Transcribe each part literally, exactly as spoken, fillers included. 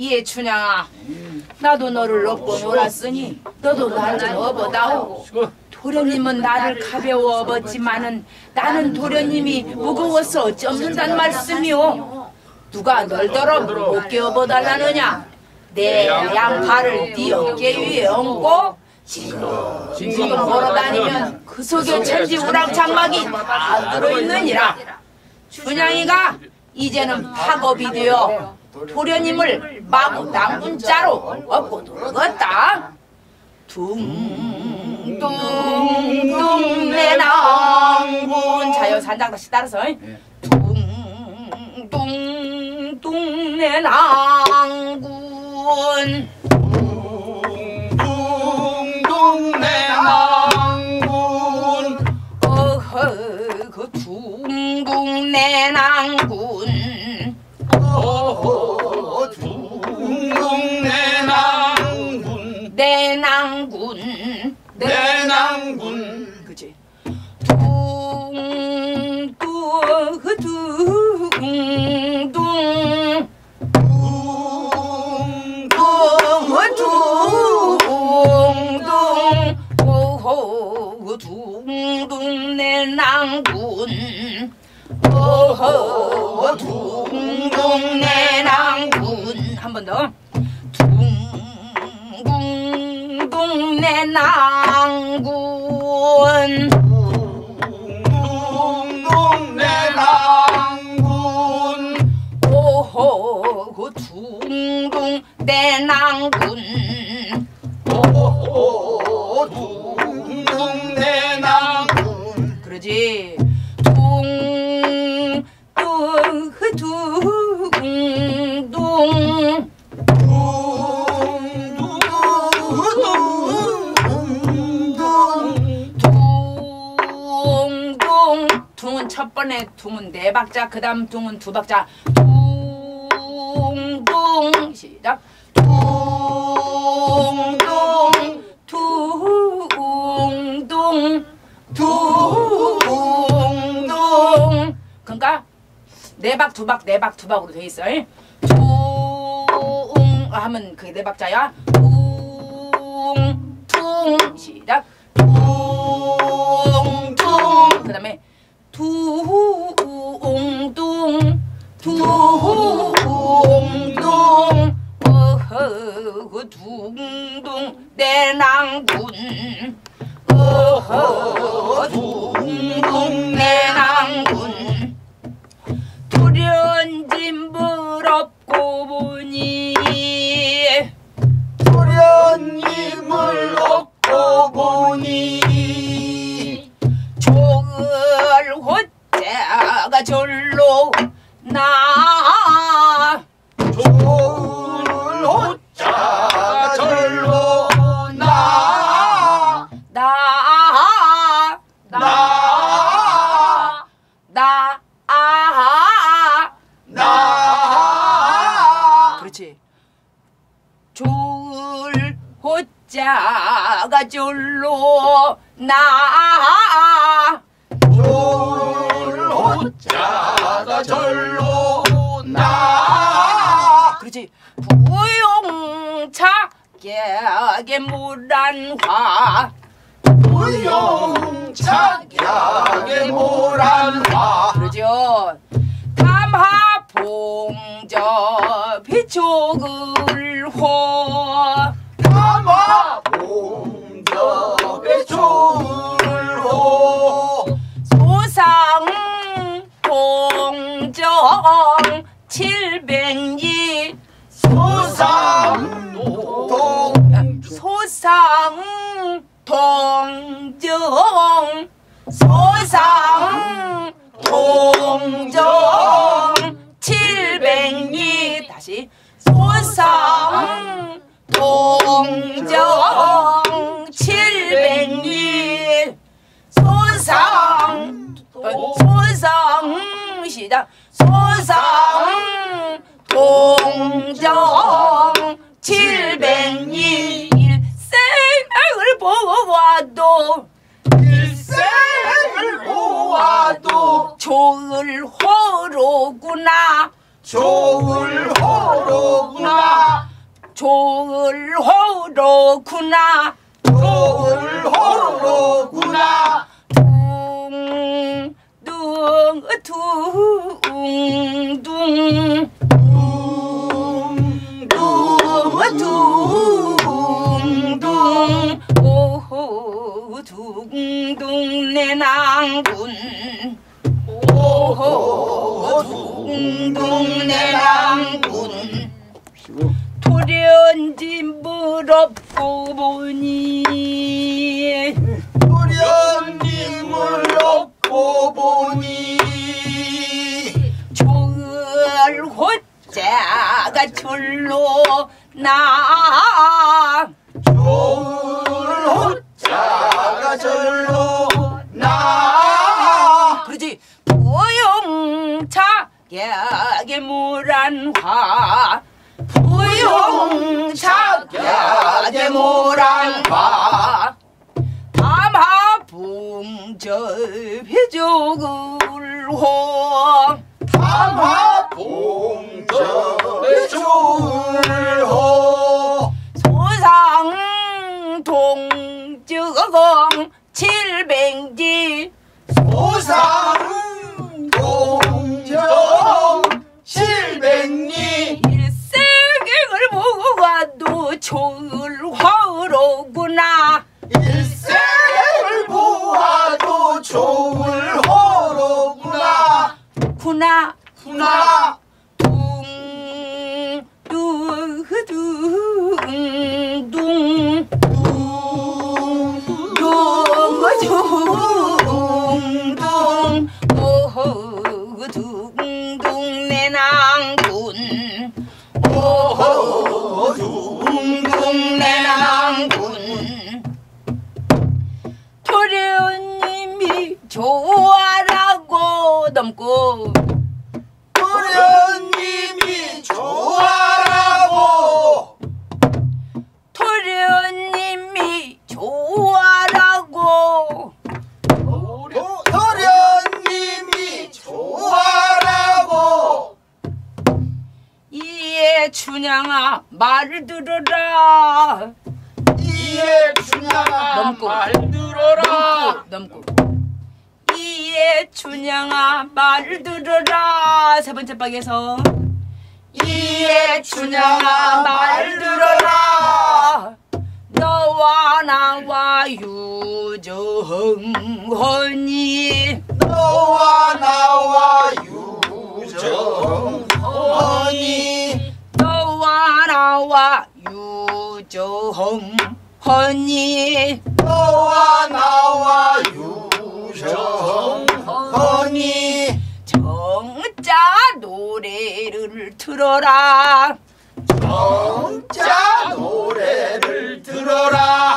이에 춘향아, 나도 너를 업고 놀았으니 너도 날 좀 업어다오. 도련님은 나를 가벼워 업었지만은 나는 도련님이 무거워서 어찌 없는단 말씀이오. 누가 널더러 무겁게 업어달라느냐? 내 양팔을 네 어깨 위에 얹고 징금 징금 걸어다니면 그 속에 천지 우랑장막이 다 들어있느니라. 춘향이가 이제는 파겁이 되어 도련님을 마구 낭군자로 업고 돌아갔다. 둥둥둥 내 낭군 자요 산장 다시 따라서 둥둥둥 내 낭군 둥둥둥 내 낭군 어허 그 둥둥 내 낭군 어허 둥둥 내 낭군 내 낭군 내 낭군 그치 둥둥 둥둥 둥둥둥 오호 둥둥 내 낭군 오호 둥둥 내 낭군 한 번 더 둥둥둥 내 낭군 둥둥둥 내 낭군 오호 둥둥 내 낭군 오호 둥둥 내 낭군 그러지 첫 번에 둥은 네 박자, 그 다음 둥은 두 박자. 둥둥 시작. 둥둥 둥둥 둥둥. 그러니까 네 박, 두 박, 네 박, 두 박으로 돼 있어. 둥 하면 그게 네 박자야. 둥둥 시작. 둥둥 그 다음에 둥둥 둥둥 어허 둥둥 내 낭군 어허 둥둥 내 낭군 돌연진 부럽고 보니 돌연님을 얻고 보니 조을 호자가 절로 나 조을 호자가 절로 나 나 나 나 나 그렇지 조을 호자가 절로 나 졸호자가 절로 나 그렇지 부용차 객의 모란화 부용차 객의 모란화 그러죠 담하 봉저 비초글호 담하 봉저 비초글호 소상 동정 칠백리 소상 동 소상 동정 소상 동정 칠백리 다시 소상 동정 칠백리 소상 소상 시작 소상 동정 칠백리 일생을 보아도 일생을 보아도 조을 호로구나 조울호로구나 조울호로구나 조울호로구나 둥둥 둥둥 둥둥 오호 둥둥 내 낭군 오호 둥둥 내 낭군 돌연지 물어보 보니 돌연지 물어보 보니 조을 호자가 졸로 나 조을 호자가 절로 나 그러지 부용차게 무란화 부용차게 무란화 담화봉접해조을호 담화봉접해조을호 소상동정 칠백지 소상동정 칠백리 일생을 보고 와도 조을호로구나 일생을 보아도 조을호로구나 구나 구나 둥둥둥둥 둥둥둥둥 오호 둥둥 내 낭군 오호 둥둥 내 낭군 도련님이 좋아라고 넘고 도련님이 좋아라고 도련님이 좋아라고 도련님이 좋아라고 이에 춘향아 말을 들어라 이에 춘향아 말 들어라 넘고 이에 춘향아 말 들어라 세 번째 박에서 이에 춘향아 말 들어라 너와 나와 유정허니 너와 나와 유정허니 너와 나와 유정허니 너와 나와 유정허니 정자 노래를 틀어라 정자 노래를 들어라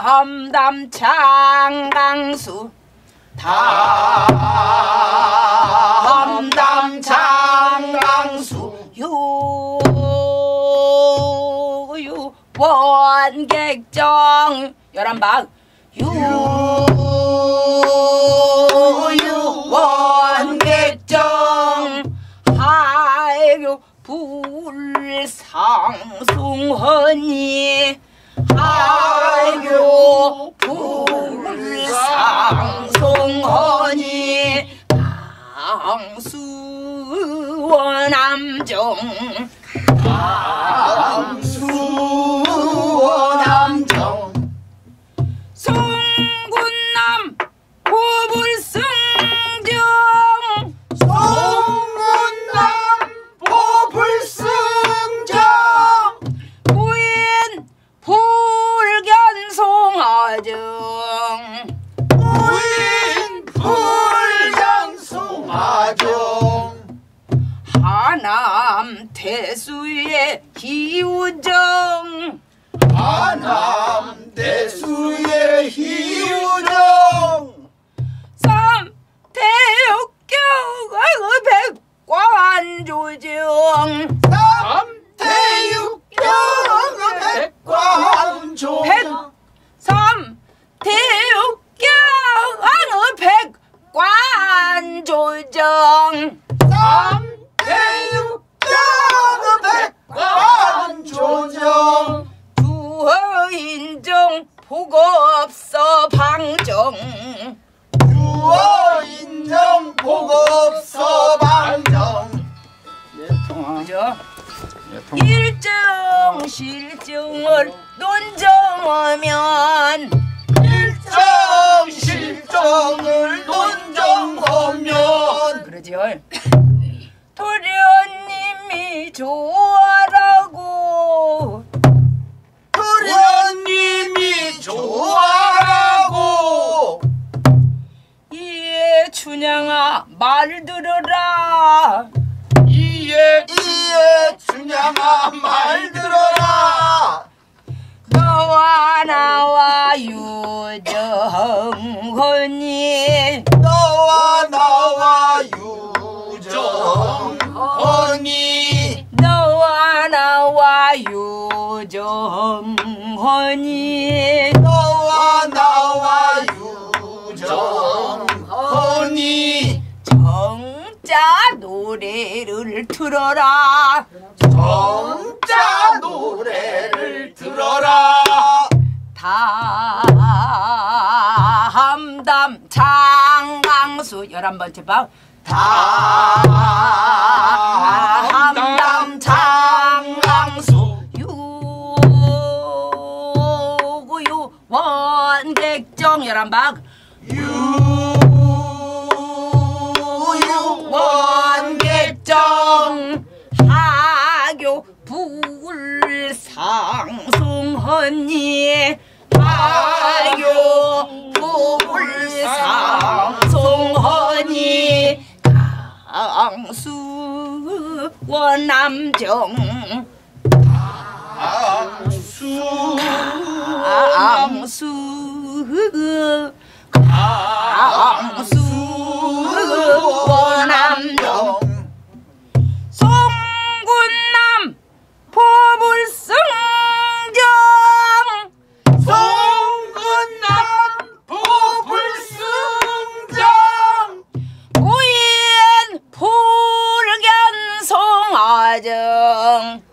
담담 창강수 담담 창강수 유유 원객정 열한박 유유 원객정 하유 불상숭허니 하유 불상숭허니 강수원암종 강수원암종 송군남 보불승정 송군남 보불승정 부인 불견송하정 부인 불견송하정 하남 대수의 희우정 하남 대수의 희우정 삼태육경 백과한조정 삼태육경 백과한조정 삼태육경 백과한조정 보고 없어 방정 유어 인정 보고 없어 방정 예통아 그죠? 예통아. 일정 실정을 논정하면 일정 실정을 논정하면 그러지요? 도련님이 좋아라고 도련님이 좋아라고 이에 춘향아 말 들어라 이에 이에 춘향아 말 들어라 너와 나와 유정헌이 너와 나와 유정 허니 너와 나와 유정허니 너와 나와 유정허니 정자 노래를 틀어라 정자 노래를 틀어라 담담 장강수 열한 번째 방 담담 장강수 유구유 원객정 열한 방 유유 원객정 하교 불상송헌니 하교 불상송헌니 강수원남정 강수 강수원남정 송군남 포불승정 송군남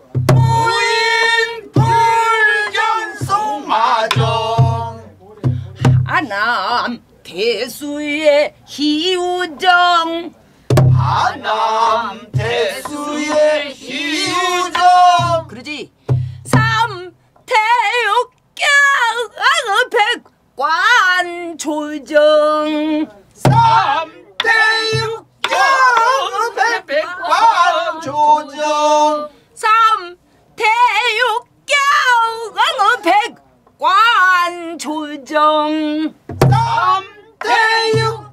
불경송마정 부인 불경송마정 하남 대수의 희우정 하남 대수의 희우정 그러지 삼태육경 백관조정 삼태육 백관조정 삼태육경 백관조정 삼태육경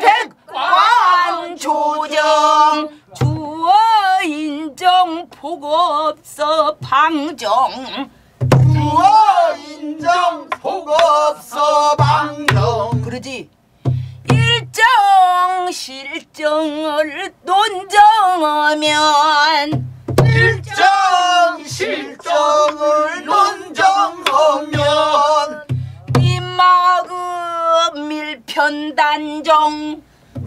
백관조정 주어인정 보고없어 방정 주어인정 보고없어 방정 그러지 일정 실정을 논정하면 일정 실정을 논정하면 니마음 일편단정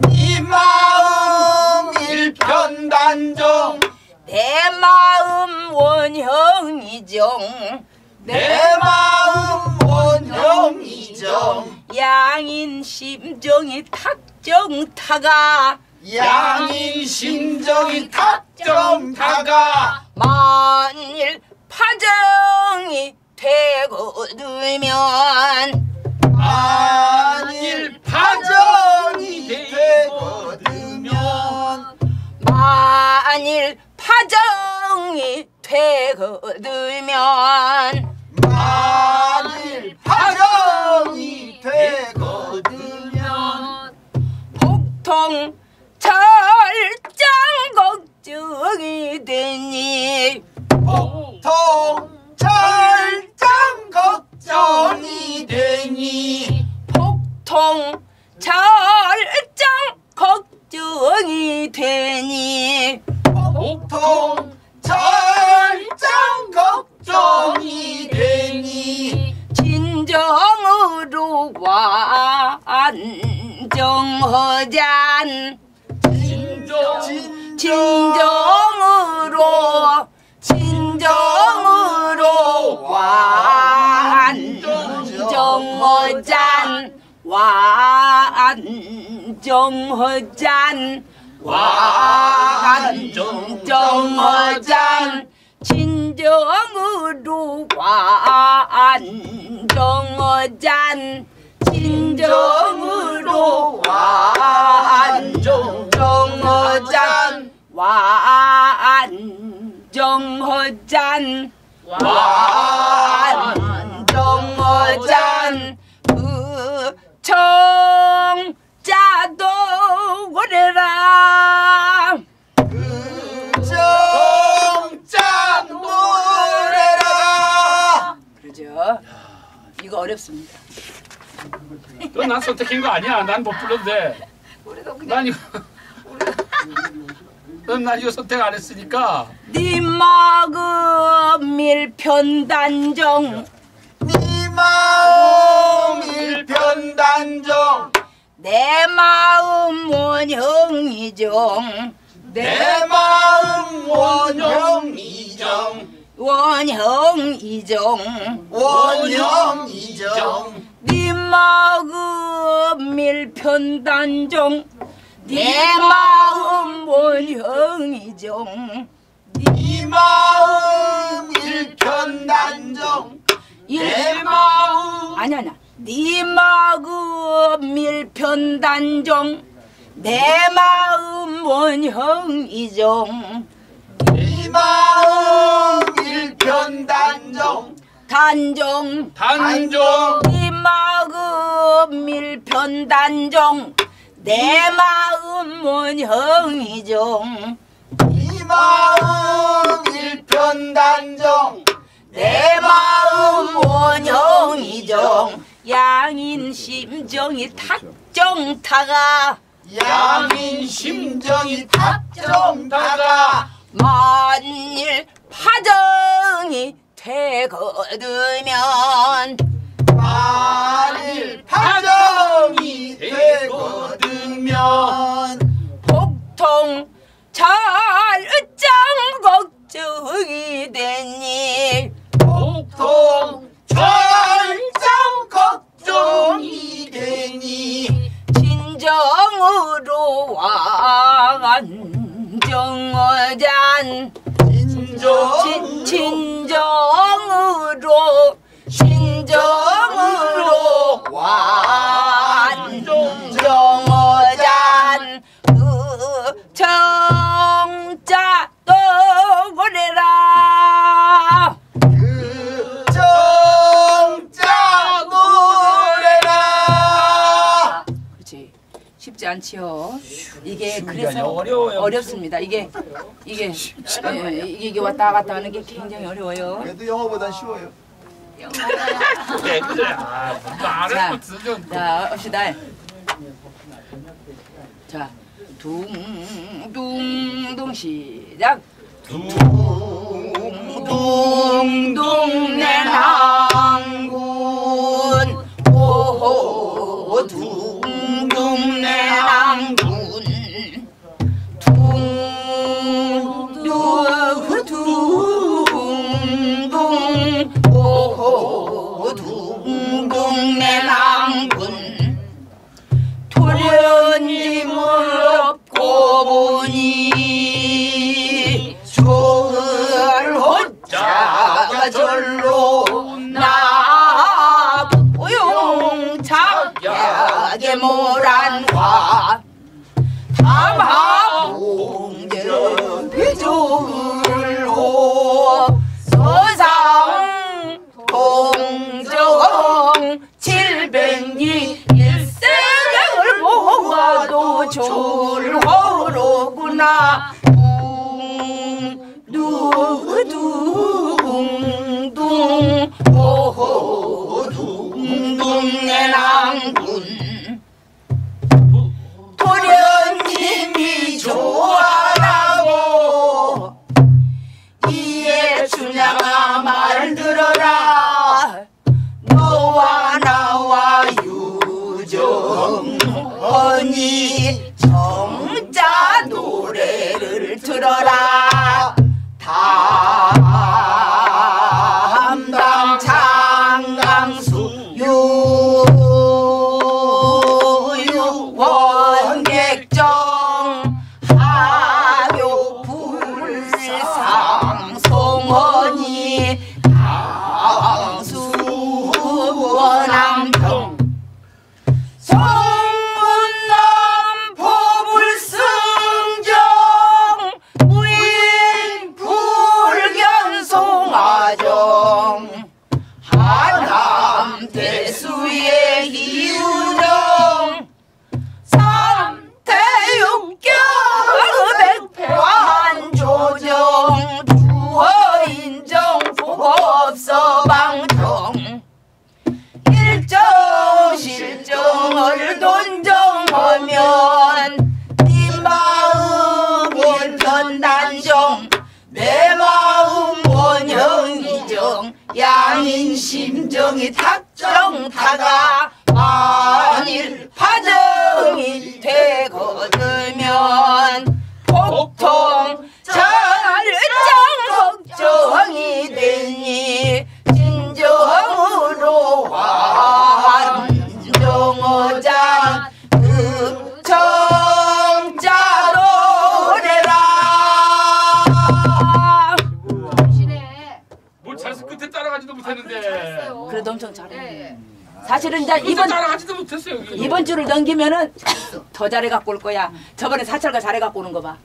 니마음 일편단정 내 마음 원형이정 내 마음 원형이정 양인 심정이 탁정타가 양인 심정이 탁정타가 만일 파정이 되거두면 만일 파정이 되거두면 만일 파정이 되거두면 만일 파정이 되거든요 복통 철장 걱정이 되니 복통 철장 걱정이 되니 복통 철장 걱정이 되니 복통 철장 걱정이 되니 진정으로 완정허잔 진정, 진정, 진정으로 진정으로 완 관종허잔 관종허잔 친정으로 관종허잔 친정으로 관종허잔 관종허잔 관종허잔 부청자도 오래라 부청자 노래라 그러죠. 이거 어렵습니다. 넌 난 선택한 거 아니야. 난 못 불러도 돼. 난 이거 넌 난 이거 선택 안 했으니까. 니 마음 일편단정 니 마음 일편단정 내 마음 원형이정 내 마음 원형이정 원형이정 원형이정 네 마음 일편단정 네 마음 원형이정 네 마음 일편단정 네 마음 아니 아니야 네 마음 일편단정 내 마음 원형이정 네 마음 일편단정 단정 단정 네 마음 일편단정 내 마음 원형이정 네 마음 일편단정 내 마음 원형이정 양인 심정이 탁정타가 양인 심정이 탁정타가 만일 파정이 되거두면 만일 파정이 되거두면 보통 잘 어쩜 걱정이 되니 보통 잘 어쩜 걱정이 되니 진정으로 완정허잔 진정 진정으로 진정으로 완정허잔 부청자 또 오래라 부청자 오래라 그렇지 쉽지 않지요. 이게 그래서 어려워요. 어렵습니다. 이게 이게 예, 이게 왔다 갔다 하는 게 굉장히 어려워요. 그래도 영어보단 쉬워요. 네, 그래. 아, 자, 자, 봅시다. 자, 둥둥둥 시작. 둥둥둥 내 낭군 오호 둥둥 내 낭군 둥둥 오호 둥둥 내 낭군 돌연님을 업고 보니 조을 호자가 절로 나 보용착약에 모란화 담합 공전 비조을호 서상 동정 칠백리 일생을 보아도 좋을 호로구나 둥둥둥 오호 둥둥 내 낭군 도련님이 좋아라고 이에 주냐가 말 들어라 너와 나와 유정 언니 정자 노래를 들어라 담당 장강수 유유 이유동 하남 대수의 이유동 삼태육경 백반조정 주허인정 보법서방정 일정 실정을 돈정하면 네 마음은 변단정 내 마음 원형이정 양인심정이 탁정타가 만일파정이 되거들면 복통 자르정 걱정이 되니 진정으로 완정어장 그래도 엄청 잘해. 예, 예. 사실은 이제 이번 못했어요, 이번 주를 넘기면은 더 잘해 갖고 올 거야. 저번에 사찰가 잘해 갖고 오는 거 봐.